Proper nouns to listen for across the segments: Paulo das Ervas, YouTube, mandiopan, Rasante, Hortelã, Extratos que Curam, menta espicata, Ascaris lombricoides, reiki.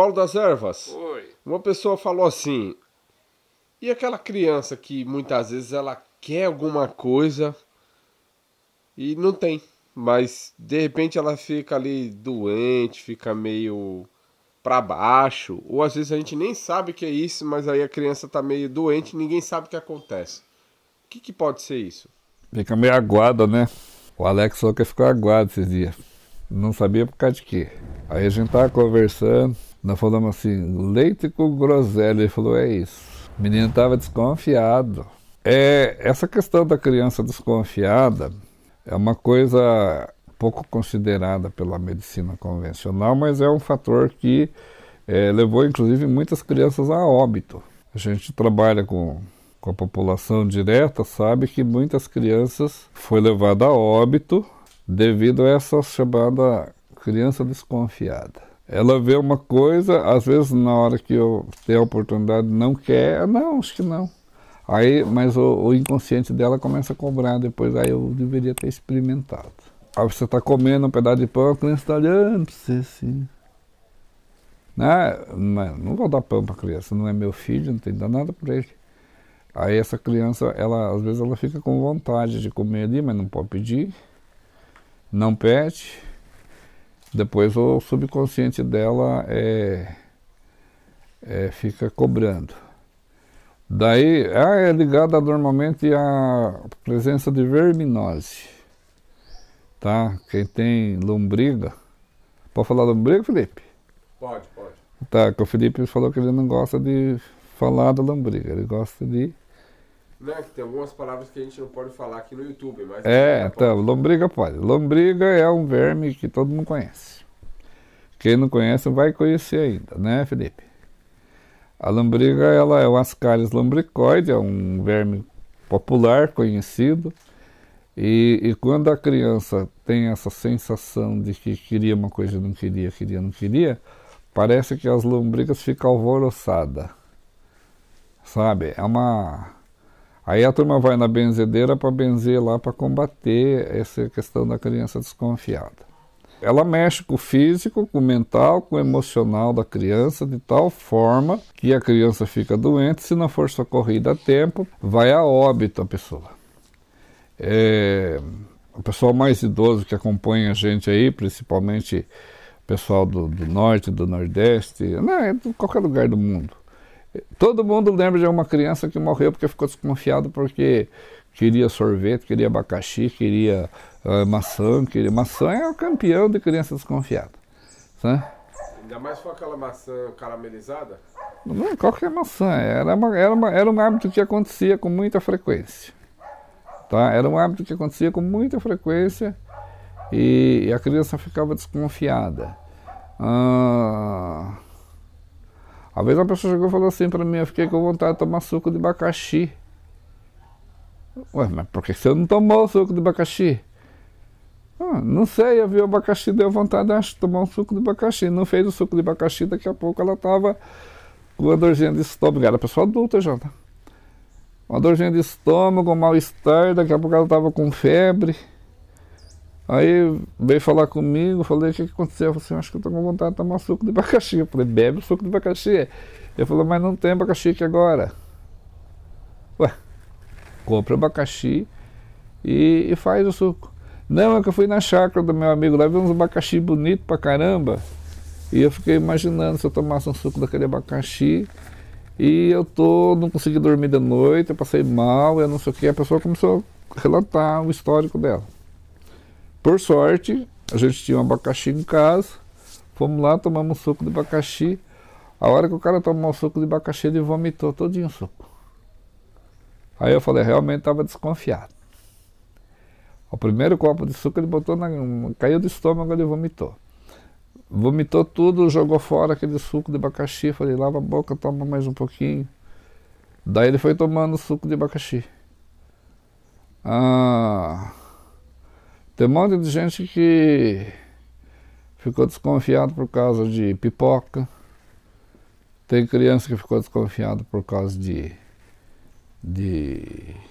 Paulo das Ervas, oi. Uma pessoa falou assim, e aquela criança que muitas vezes ela quer alguma coisa e não tem, mas de repente ela fica ali doente, fica meio pra baixo, ou às vezes a gente nem sabe o que é isso, mas aí a criança tá meio doente e ninguém sabe o que acontece. O que que pode ser isso? Fica meio aguada, né? O Alex só que ficou aguado esses dias. Não sabia por causa de quê. Aí a gente tava conversando, nós falamos assim, leite com groselha. Ele falou, é isso. O menino estava desconfiado. Essa questão da criança desconfiada é uma coisa pouco considerada pela medicina convencional, mas é um fator que levou, inclusive, muitas crianças a óbito. A gente trabalha com a população direta, sabe que muitas crianças foi levada a óbito devido a essa chamada criança desconfiada. Ela vê uma coisa, às vezes na hora que eu tenho a oportunidade não quer, não, acho que não. Aí, mas o inconsciente dela começa a cobrar depois, aí eu deveria ter experimentado. Aí você está comendo um pedaço de pão, a criança está olhando para você assim. Não vou dar pão para a criança, não é meu filho, não tem nada para ele. Aí essa criança, ela, às vezes ela fica com vontade de comer ali, mas não pode pedir, não pede. Depois o subconsciente dela fica cobrando. Daí é ligada normalmente à presença de verminose. Tá? Quem tem lombriga... Pode falar lombriga, Felipe? Pode. Tá, que o Felipe falou que ele não gosta de falar da lombriga, ele gosta de... Tem algumas palavras que a gente não pode falar aqui no YouTube, mas... Lombriga pode. Lombriga é um verme que todo mundo conhece. Quem não conhece vai conhecer ainda, né, Felipe? A lombriga, ela é o Ascaris lombricoide, é um verme popular, conhecido. E quando a criança tem essa sensação de que queria uma coisa e não queria, parece que as lombrigas ficam alvoroçadas, sabe? Aí a turma vai na benzedeira para benzer lá, para combater essa questão da criança desconfiada. Ela mexe com o físico, com o mental, com o emocional da criança, de tal forma que a criança fica doente, se não for socorrida a tempo, vai a óbito a pessoa. O pessoal mais idoso que acompanha a gente aí, principalmente o pessoal do norte, do nordeste, de qualquer lugar do mundo. Todo mundo lembra de uma criança que morreu porque ficou desconfiado, porque queria sorvete, queria abacaxi, queria maçã, Maçã é o campeão de criança desconfiada, sabe? Ainda mais foi aquela maçã caramelizada? Não, qualquer maçã, era um hábito que acontecia com muita frequência. Tá? Era um hábito que acontecia com muita frequência e a criança ficava desconfiada. Uma vez uma pessoa chegou e falou assim para mim, eu fiquei com vontade de tomar suco de abacaxi. Ué, mas por que você não tomou o suco de abacaxi? Não sei, eu vi o abacaxi, deu vontade de tomar um suco de abacaxi. Não fez o suco de abacaxi, daqui a pouco ela estava com uma dorzinha de estômago. Era pessoa adulta já, tá? Uma dorzinha de estômago, um mal-estar, daqui a pouco ela estava com febre. Aí veio falar comigo, falei, o que aconteceu? Eu falei assim, acho que eu estou com vontade de tomar suco de abacaxi. Eu falei, bebe o suco de abacaxi. Ele falou, mas não tem abacaxi aqui agora. Ué, compra abacaxi e faz o suco. Não, é que eu fui na chácara do meu amigo lá, vi uns abacaxi bonitos pra caramba. E eu fiquei imaginando se eu tomasse um suco daquele abacaxi. E não consegui dormir de noite, eu passei mal, eu não sei o que. A pessoa começou a relatar o histórico dela. Por sorte, a gente tinha um abacaxi em casa, fomos lá, tomamos um suco de abacaxi. A hora que o cara tomou o suco de abacaxi, ele vomitou todinho o suco. Aí eu falei, realmente estava desconfiado. O primeiro copo de suco ele botou, caiu do estômago, ele vomitou. Vomitou tudo, jogou fora aquele suco de abacaxi, falei, lava a boca, toma mais um pouquinho. Daí ele foi tomando suco de abacaxi. Tem um monte de gente que ficou desconfiado por causa de pipoca. Tem criança que ficou desconfiada por causa de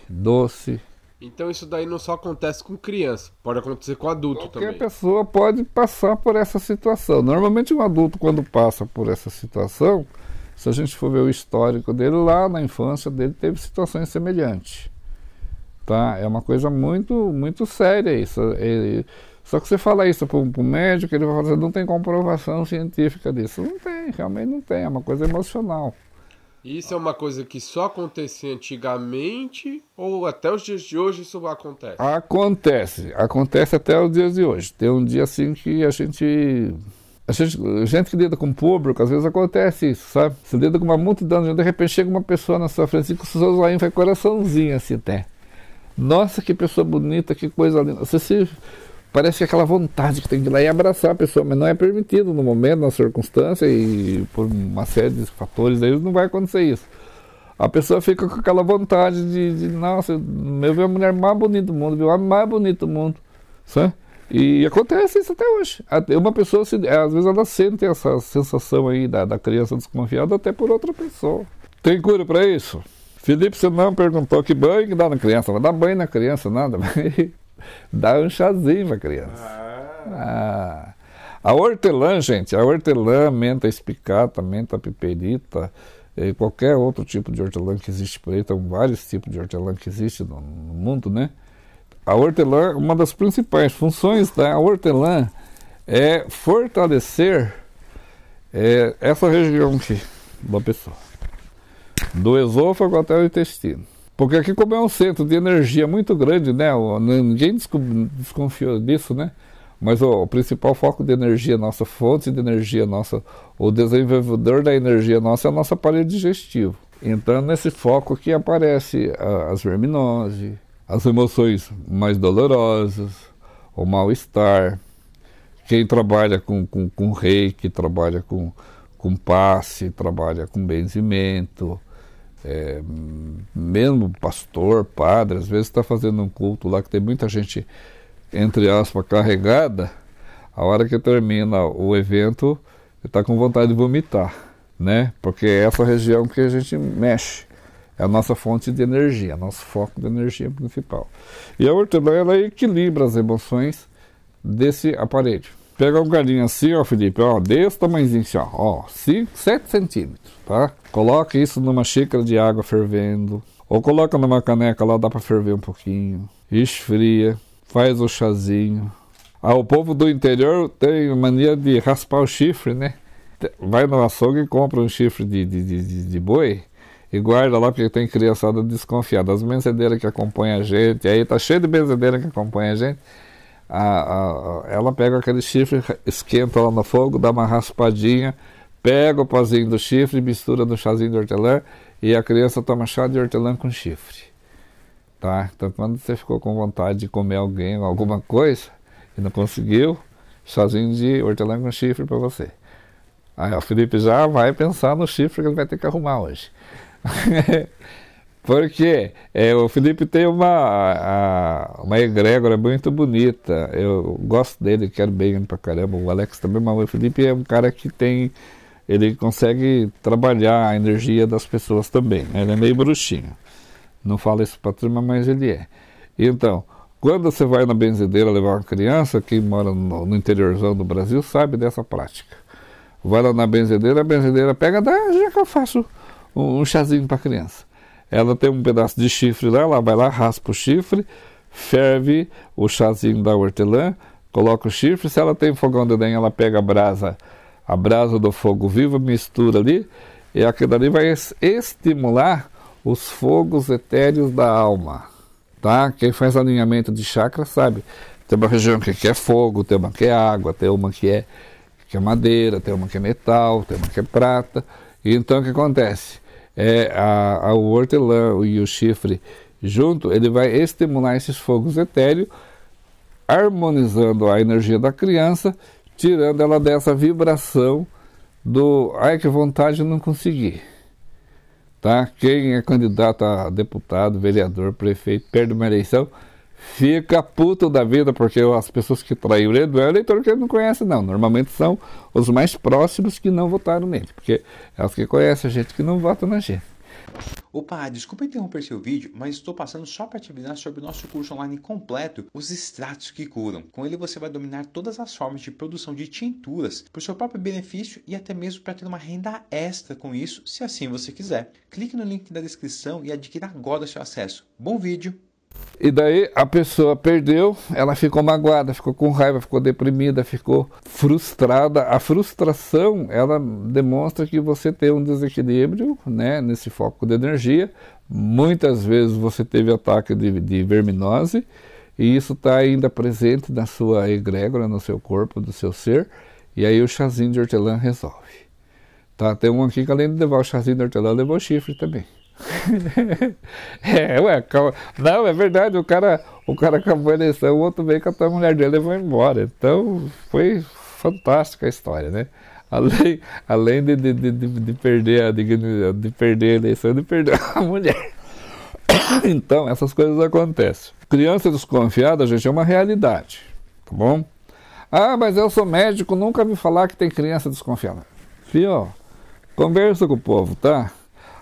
doce. Então isso daí não só acontece com criança, pode acontecer com adulto também. Qualquer pessoa pode passar por essa situação. Normalmente um adulto, quando passa por essa situação, se a gente for ver o histórico dele, lá na infância dele teve situações semelhantes. Tá? É uma coisa muito séria isso. Só que você fala isso para um médico, ele vai falar assim, não tem comprovação científica disso. Não tem, realmente não tem, é uma coisa emocional. Isso é uma coisa que só acontecia antigamente ou até os dias de hoje isso acontece? Acontece até os dias de hoje. Tem um dia assim que a gente que lida com o público, às vezes acontece isso, sabe? Você lida com uma multidão de gente, de repente chega uma pessoa na sua frente e com seus olhinhos vai coraçãozinho assim até. Nossa, que pessoa bonita, que coisa linda. Parece que aquela vontade que tem de ir lá e abraçar a pessoa, mas não é permitido no momento, na circunstância e por uma série de fatores, daí não vai acontecer isso. A pessoa fica com aquela vontade de nossa, eu vi a mulher mais bonita do mundo, viu o homem mais bonito do mundo, sabe? E acontece isso até hoje. Uma pessoa, às vezes ela sente essa sensação aí da criança desconfiada até por outra pessoa. Tem cura para isso? Felipe, você não perguntou que banho que dá na criança, vai dar banho na criança, nada, mas... Dá um chazinho para criança. A hortelã, gente, a hortelã, menta espicata, menta piperita, qualquer outro tipo de hortelã que existe por aí, tem vários tipos de hortelã que existe no mundo, né? A hortelã, uma das principais funções da hortelã é fortalecer essa região aqui da pessoa, do esôfago até o intestino. Porque aqui, como é um centro de energia muito grande, né? Ninguém desconfiou disso, né? Mas o principal foco de energia nossa, fonte de energia nossa, o desenvolvedor da energia nossa é o nosso aparelho digestivo. Então, nesse foco aqui aparece as verminoses, as emoções mais dolorosas, o mal-estar. Quem trabalha com reiki, trabalha com passe, trabalha com benzimento... mesmo pastor, padre, às vezes está fazendo um culto lá que tem muita gente, entre aspas, carregada. A hora que termina o evento, está com vontade de vomitar, né? Porque é essa região que a gente mexe, é a nossa fonte de energia, nosso foco de energia principal. E a hortelã, ela equilibra as emoções desse aparelho. Pega um galinho assim, ó, Felipe, ó, desse tamanhozinho assim, ó, 7 centímetros, tá? Coloca isso numa xícara de água fervendo, ou coloca numa caneca lá, dá pra ferver um pouquinho, esfria, faz o chazinho. Ah, o povo do interior tem mania de raspar o chifre, né? Vai no açougue e compra um chifre de boi e guarda lá, porque tem criançada desconfiada. As benzedeiras que acompanham a gente, aí tá cheio de benzedeira que acompanha a gente. Ela pega aquele chifre, esquenta lá no fogo, dá uma raspadinha, pega o pozinho do chifre, mistura no chazinho de hortelã e a criança toma chá de hortelã com chifre, tá? Então quando você ficou com vontade de comer alguém ou alguma coisa e não conseguiu, chazinho de hortelã com chifre para você. Aí o Felipe já vai pensar no chifre que ele vai ter que arrumar hoje. Porque o Felipe tem uma egrégora muito bonita, eu gosto dele, quero bem ele pra caramba, o Alex também, mas o Felipe é um cara que ele consegue trabalhar a energia das pessoas também, ele é meio bruxinho, não fala isso pra turma, mas ele é. Então, quando você vai na benzedeira levar uma criança, quem mora no interiorzão do Brasil sabe dessa prática, vai lá na benzedeira, a benzedeira pega, já que eu faço um chazinho pra criança. Ela tem um pedaço de chifre lá, ela vai lá, raspa o chifre, ferve o chazinho da hortelã, coloca o chifre. Se ela tem fogão de lenha, ela pega a brasa do fogo vivo, mistura ali, e aquilo ali vai estimular os fogos etéreos da alma, tá? Quem faz alinhamento de chakra sabe. Tem uma região que é fogo, tem uma que é água, tem uma que é madeira, tem uma que é metal, tem uma que é prata. Então o que acontece? O hortelã e o chifre junto, ele vai estimular esses fogos etéreos, harmonizando a energia da criança, tirando ela dessa vibração do ai que vontade eu não consegui, tá? Quem é candidato a deputado, vereador, prefeito, perde uma eleição, fica puto da vida, porque as pessoas que traíram ele não é eleitor que ele não conhece, não. Normalmente são os mais próximos que não votaram nele, porque é os que conhecem a gente que não vota na gente. Opa, desculpa interromper seu vídeo, mas estou passando só para te avisar sobre o nosso curso online completo, Os Extratos que Curam. Com ele você vai dominar todas as formas de produção de tinturas para o seu próprio benefício e até mesmo para ter uma renda extra com isso, se assim você quiser. Clique no link da descrição e adquira agora o seu acesso. Bom vídeo! E daí a pessoa perdeu, ela ficou magoada, ficou com raiva, ficou deprimida, ficou frustrada. A frustração, ela demonstra que você tem um desequilíbrio, né, nesse foco de energia. Muitas vezes você teve ataque de verminose e isso está ainda presente na sua egrégora, no seu corpo, no seu ser. E aí o chazinho de hortelã resolve. Tá? Tem um aqui que além de levar o chazinho de hortelã, levou o chifre também. Não, é verdade, o cara acabou a eleição, o outro veio catar a mulher dele e foi embora. Então foi fantástica a história, né? Além de perder a dignidade, de perder a eleição, de perder a mulher. Então essas coisas acontecem. Criança desconfiada, gente, é uma realidade, tá bom? Ah, mas eu sou médico, nunca me falar que tem criança desconfiada. Fio, conversa com o povo, tá?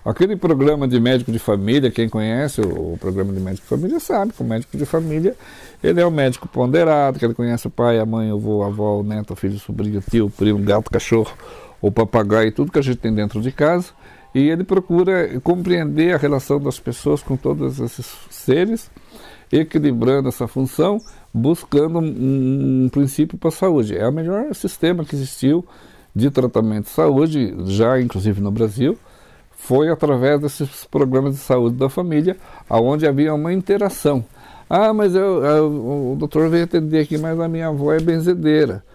Aquele programa de médico de família, quem conhece o programa de médico de família sabe que o médico de família, ele é um médico ponderado, que ele conhece o pai, a mãe, o avô, a avó, o neto, o filho, o sobrinho, o tio, o primo, o gato, o cachorro, o papagaio, tudo que a gente tem dentro de casa. E ele procura compreender a relação das pessoas com todos esses seres, equilibrando essa função, buscando um princípio para a saúde. É o melhor sistema que existiu de tratamento de saúde, já inclusive no Brasil, foi através desses programas de saúde da família, onde havia uma interação. Ah, mas o doutor veio atender aqui, mas a minha avó é benzedeira.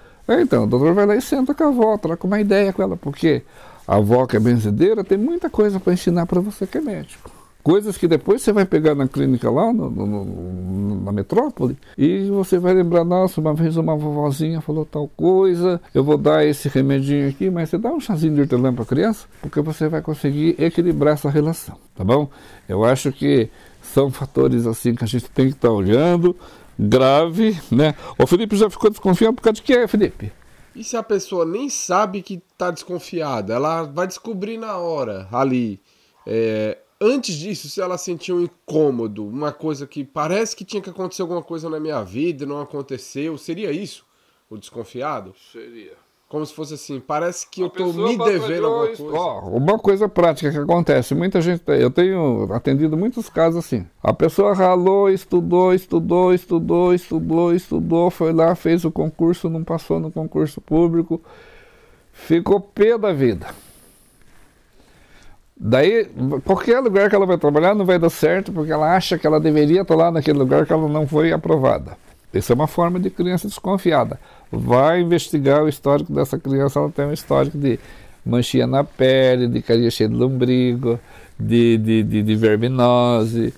Então, o doutor vai lá e senta com a avó, troca uma ideia com ela, porque a avó que é benzedeira tem muita coisa para ensinar para você que é médico. Coisas que depois você vai pegar na clínica lá, na metrópole, e você vai lembrar, nossa, uma vez uma vovozinha falou tal coisa, eu vou dar esse remedinho aqui, mas você dá um chazinho de hortelã para a criança, porque você vai conseguir equilibrar essa relação, tá bom? Eu acho que são fatores assim que a gente tem que estar olhando, grave, né? O Felipe já ficou desconfiado por causa de quê, Felipe? E se a pessoa nem sabe que está desconfiada? Ela vai descobrir na hora, ali, Antes disso, se ela sentiu um incômodo, uma coisa que parece que tinha que acontecer alguma coisa na minha vida, não aconteceu, seria isso? O desconfiado? Seria. Como se fosse assim, parece que eu estou me devendo alguma coisa. Ó, uma coisa prática que acontece, muita gente, eu tenho atendido muitos casos assim. A pessoa ralou, estudou, foi lá, fez o concurso, não passou no concurso público, ficou pé da vida. Daí, qualquer lugar que ela vai trabalhar não vai dar certo, porque ela acha que ela deveria estar lá naquele lugar que ela não foi aprovada. Essa é uma forma de criança desconfiada. Vai investigar o histórico dessa criança, ela tem um histórico de manchinha na pele, de carinha cheia de lombrigo, de verminose.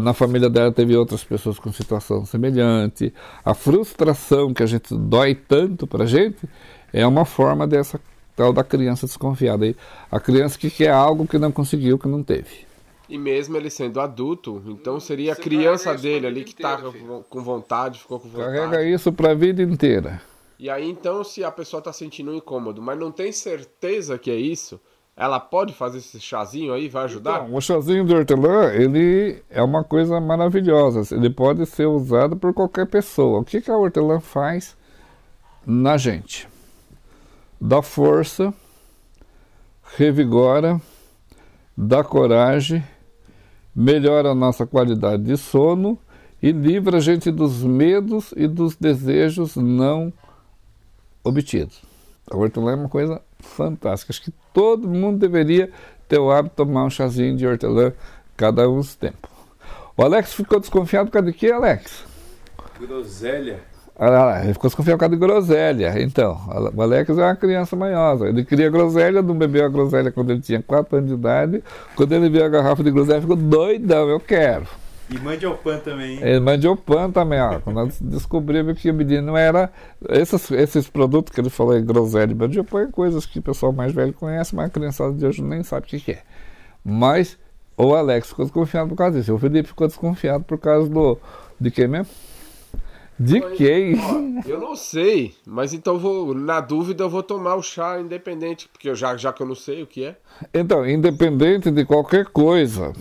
Na família dela teve outras pessoas com situação semelhante. A frustração que a gente dói tanto pra gente é uma forma dessa da criança desconfiada, aí a criança que quer algo que não conseguiu, que não teve. E mesmo ele sendo adulto, então seria a criança dele ali que está com vontade, ficou com vontade. Carrega isso para a vida inteira. E aí então se a pessoa está sentindo um incômodo, mas não tem certeza que é isso, ela pode fazer esse chazinho aí, vai ajudar? Então, o chazinho de hortelã, ele é uma coisa maravilhosa, ele pode ser usado por qualquer pessoa. O que que a hortelã faz na gente? Dá força, revigora, dá coragem, melhora a nossa qualidade de sono e livra a gente dos medos e dos desejos não obtidos. A hortelã é uma coisa fantástica. Acho que todo mundo deveria ter o hábito de tomar um chazinho de hortelã cada um dos tempos. O Alex ficou desconfiado por causa de quê, Alex? Groselha. Olha lá, ele ficou desconfiado por causa de groselha. Então, o Alex é uma criança manhosa. Ele cria groselha, não bebeu a groselha quando ele tinha 4 anos de idade. Quando ele viu a garrafa de groselha, ficou doidão, eu quero. E mandiopan também, hein? E mandiopan também, ó. Quando nós descobrimos que o menino era... Esses produtos que ele falou, groselha e mandiopan, é coisas que o pessoal mais velho conhece, mas a criançada de hoje nem sabe o que é. Mas o Alex ficou desconfiado por causa disso. O Felipe ficou desconfiado por causa de quem mesmo? De quem? Eu não sei, mas então vou, na dúvida eu vou tomar o chá independente, porque eu já que eu não sei o que é. Então, independente de qualquer coisa,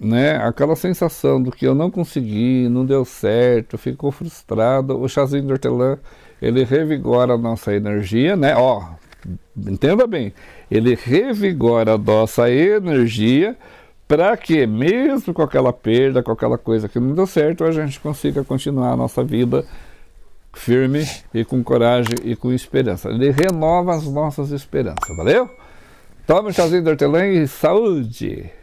né? Aquela sensação do que eu não consegui, não deu certo, ficou frustrado, o chazinho de hortelã, ele revigora a nossa energia, né? Ó, entenda bem, ele revigora a nossa energia, para que mesmo com aquela perda, com aquela coisa que não deu certo, a gente consiga continuar a nossa vida firme e com coragem e com esperança. Ele renova as nossas esperanças, valeu? Toma um chazinho de hortelã e saúde!